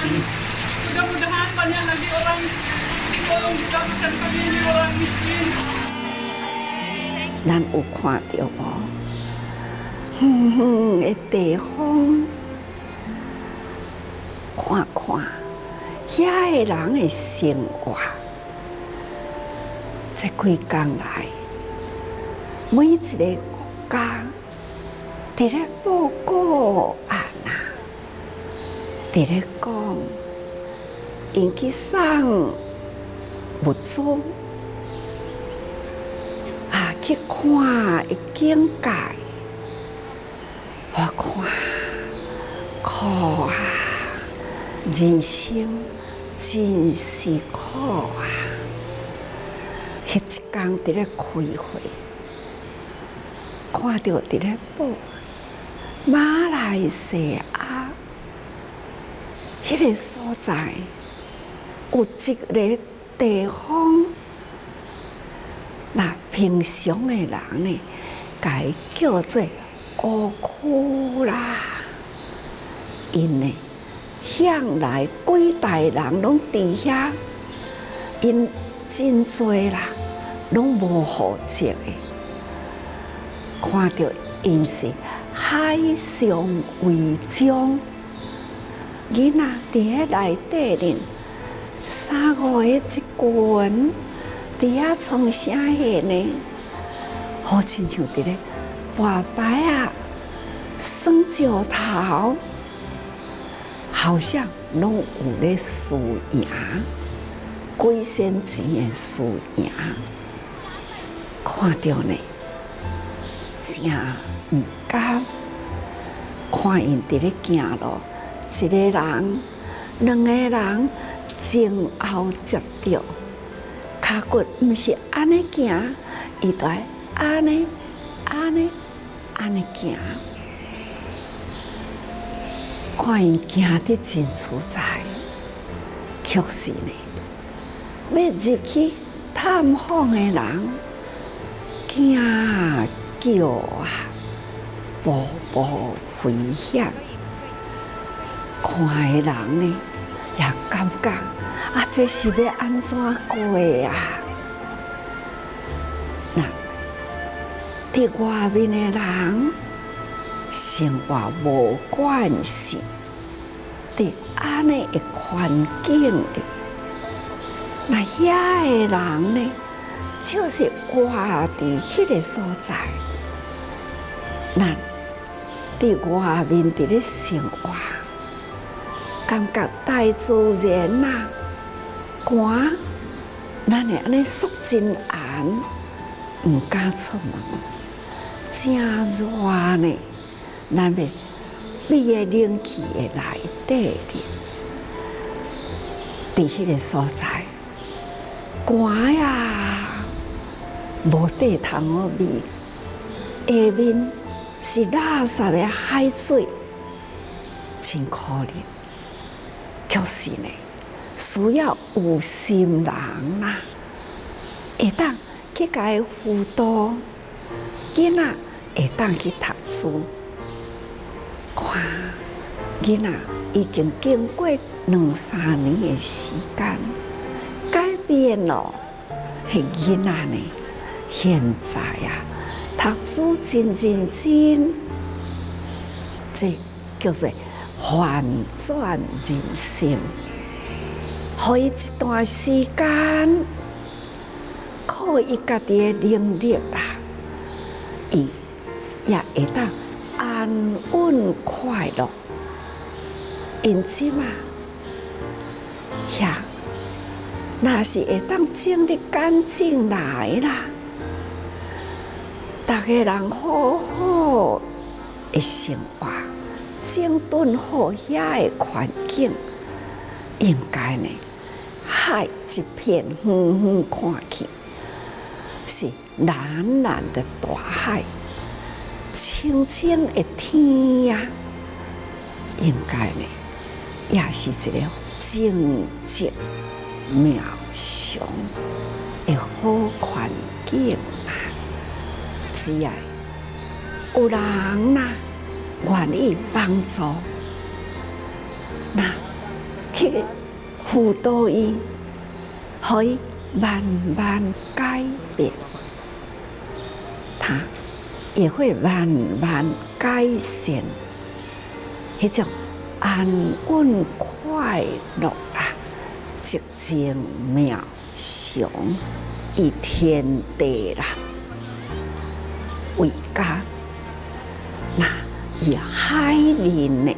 mudah-mudahan banyak lagi orang ditolong, diselamatkan famili orang miskin. Nam u khóa tiểu bó ế tế không khóa khóa giai ráng ế sinh quả. Tại quê càng lại mỗi một cái quốc gia thì đã vô cố à nà thì đã con yên kỹ sang một số à cái khoa cái kiến cải hoặc khoa khó à nhân sinh chính là khó à hết căng thì đã khôi hồi khoa được thì đã bỏ má lại sẽ á hết cái so dài có một cái địa phương là bình thường người này cái gọi là ô khu là因呢向来几代人拢伫遐，因真多啦。拢无好食的，看到因是海上违章，囡仔伫遐内底哩，三五个一群，伫遐创啥货呢？好亲像伫咧外牌啊、耍石头，好像拢有咧输赢，几仙钱的输赢。看到呢，真唔甘。看因伫咧行路，一个人、两个人前后接着，脚骨唔是安尼行，伊在安尼行。看因行得真自在，确实呢，要入去探访的人。惊叫啊，步步危险。看的人呢，也感觉啊，这是要安怎过啊？那伫外面的人，生活无关系，伫安尼的环境里，那遐的人呢？就是活伫迄个所在，咱伫外面伫咧生活，感觉大自然啊，寒，咱会安尼缩真寒，唔敢出门，真热呢，咱咪覕个冷气会内底哩，伫迄个所在，寒呀！无地通好味，下面是垃圾的海水，真可怜。确实呢，需要有心人啦，会当去甲伊辅导，囡仔会当去读书。看，囡仔已经经过两三年的时间，改变了，迄囡仔呢？现在啊，读书真认真，这叫做反转人生。给伊一段时间，靠伊家己的能力啦，伊也会当安稳快乐。因此嘛，呀，那是会当整理干净来啦。大家人好好的生活，整顿好遐个环境，应该呢，海一片远远看去是蓝蓝的大海，清清的天呀，应该呢，也是一个静寂渺小的好环境。只要有人呐愿意帮助，那去辅导伊，可以慢慢改变，他也会慢慢改善，迄种安稳快乐啊，寂静妙想与天地啦，为家那以海面呢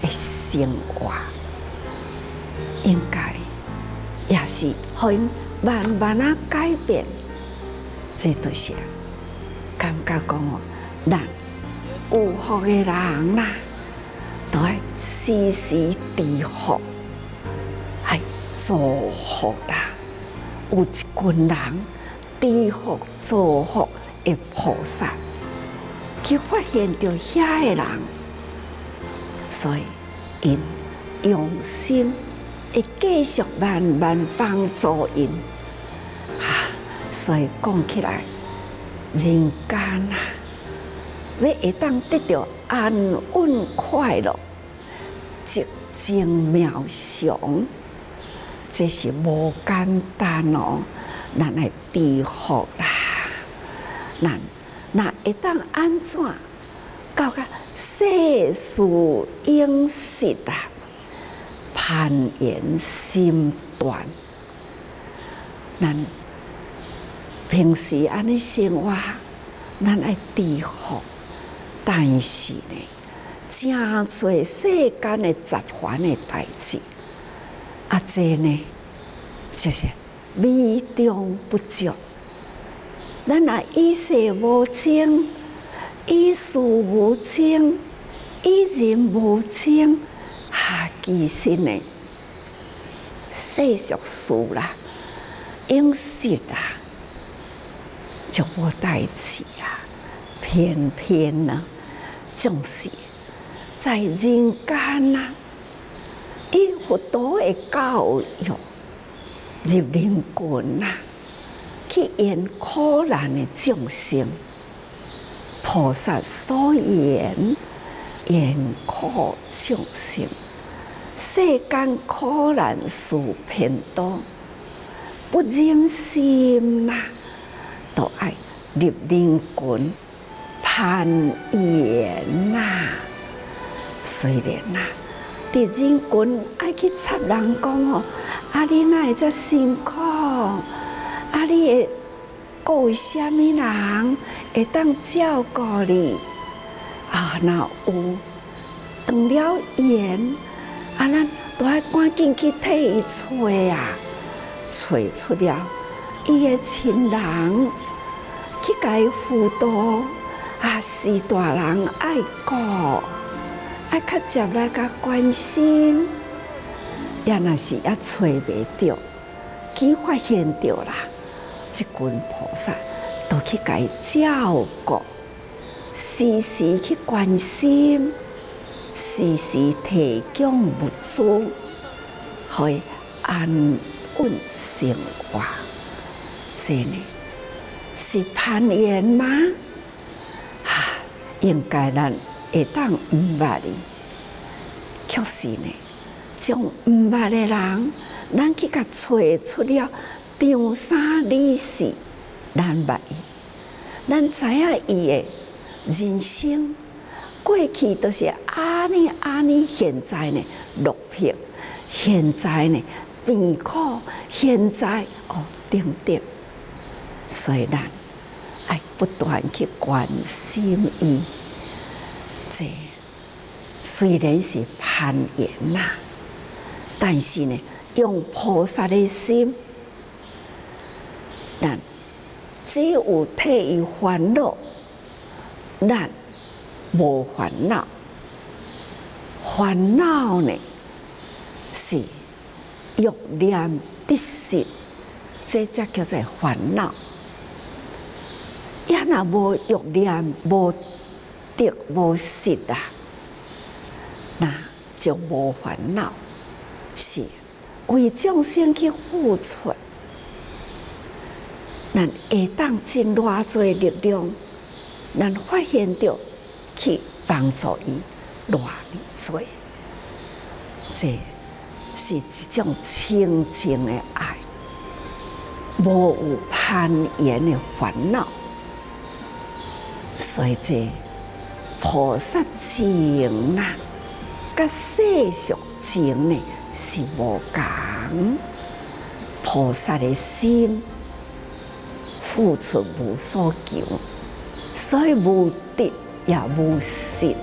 的生活，应该也是可以慢慢啊改变，这都是感觉讲哦，咱有福的人啦，都爱时时祝福，爱祝福啦。有一群人祝福祝福的菩萨，去发现到遐的人，所以因用心会继续慢慢帮助因。所以讲起来，人间啊，要会当得到安稳快乐、寂静妙想，这是无简单哦。咱来祝福啦，咱那会当安怎到个世事应时啊？攀缘心断，咱平时安尼生活，咱爱祝福，但是呢，真侪世间的杂烦的代志，啊，这呢就是美中不足。咱啊，以世无清，以事无清，以人无清，啊，其实呢，世俗事啦，应时啦。就无代志啊，偏偏呢，总是在人间啊，以佛陀的教育入人群啊，去演苦难的众生。菩萨所言演苦众生，世间苦难事偏多，不忍心呐。都爱立人群攀岩呐，虽然呐，立人群爱去插人讲哦，啊你哪会遮辛苦？啊你会顾有虾米人会当照顾你？啊那有断了言，啊咱都爱赶紧去替伊找啊，找出了。伊个亲人去解辅导，啊，是大人爱顾，爱较接来较关心，也那是也找袂到，去发现到啦，即群菩萨都去解照顾，时时去关心，时时提供物资，去安稳生活。这呢是攀缘吗？啊，应该咱会当毋捌哩，确实呢，将毋捌的人，咱去甲找出了张三李四，咱捌伊，咱知影伊的人生过去都是安尼安尼，现在呢落魄，现在呢病苦，现在哦等等。所以咱爱不断去关心伊，这虽然是攀缘呐，但是呢，用菩萨的心，咱只有替伊烦恼，咱无烦恼。烦恼呢是欲念得失，这才叫做烦恼。也那无欲念、无得、无失啊，那就无烦恼，是为众生去付出。咱会当尽偌侪力量，咱发现到去帮助伊偌侪，这是一种清净的爱，无有攀缘的烦恼。所以这菩萨情呐，甲世俗情呢是无同。菩萨的心付出无所求，所以无得也无失。